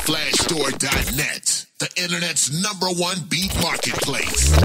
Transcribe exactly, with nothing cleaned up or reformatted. my flash store dot net, the internet's number one beat marketplace.